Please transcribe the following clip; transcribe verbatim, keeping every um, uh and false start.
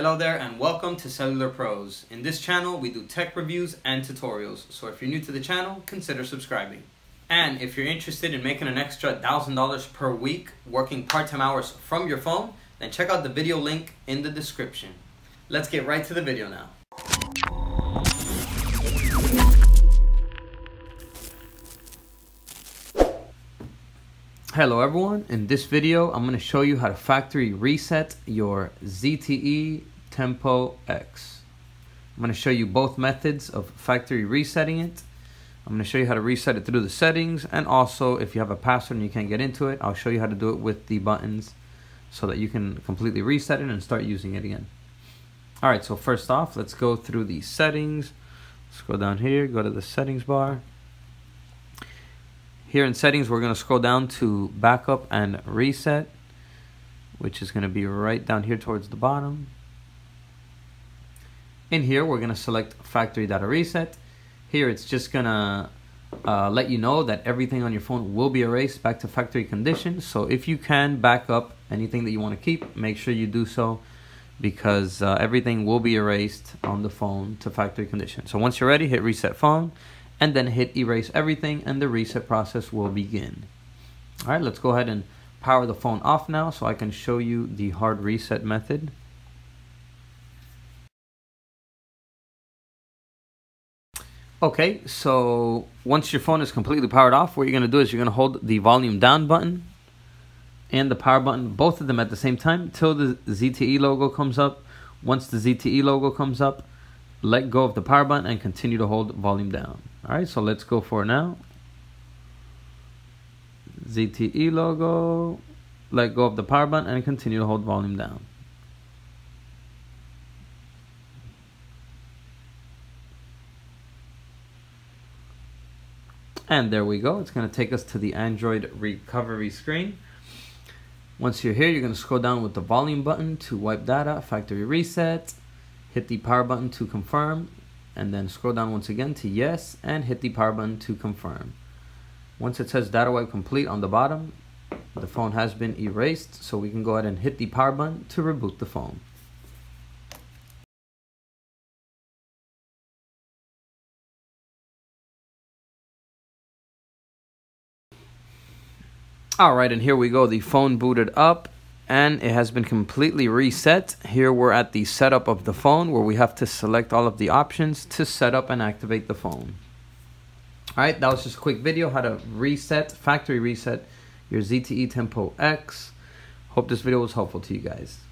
Hello there and welcome to Cellular Pros. In this channel we do tech reviews and tutorials, so if you're new to the channel, consider subscribing. And if you're interested in making an extra one thousand dollars per week working part-time hours from your phone, then check out the video link in the description. Let's get right to the video now. Hello everyone, in this video I'm going to show you how to factory reset your Z T E Tempo X. I'm going to show you both methods of factory resetting it. I'm going to show you how to reset it through the settings, and also if you have a password and you can't get into it, I'll show you how to do it with the buttons so that you can completely reset it and start using it again. Alright, so first off, let's go through the settings. Let's go down here, go to the settings bar. Here in settings, we're going to scroll down to backup and reset, which is going to be right down here towards the bottom. In here, we're going to select factory data reset. Here, it's just going to uh, let you know that everything on your phone will be erased back to factory condition. So if you can back up anything that you want to keep, make sure you do so, because uh, everything will be erased on the phone to factory condition. So once you're ready, hit reset phone, and then hit erase everything, and the reset process will begin. All right, let's go ahead and power the phone off now so I can show you the hard reset method. Okay, so once your phone is completely powered off, what you're gonna do is you're gonna hold the volume down button and the power button, both of them at the same time, till the Z T E logo comes up. Once the Z T E logo comes up, let go of the power button and continue to hold volume down. All right, so let's go for it now. Z T E logo, let go of the power button and continue to hold volume down. And there we go. It's going to take us to the Android recovery screen. Once you're here, you're going to scroll down with the volume button to wipe data, factory reset. Hit the power button to confirm, and then scroll down once again to yes, and hit the power button to confirm. Once it says data wipe complete on the bottom, the phone has been erased, so we can go ahead and hit the power button to reboot the phone. All right, and here we go. The phone booted up, and it has been completely reset. Here we're at the setup of the phone, where we have to select all of the options to set up and activate the phone. All right, that was just a quick video how to reset, factory reset your Z T E Tempo X. Hope this video was helpful to you guys.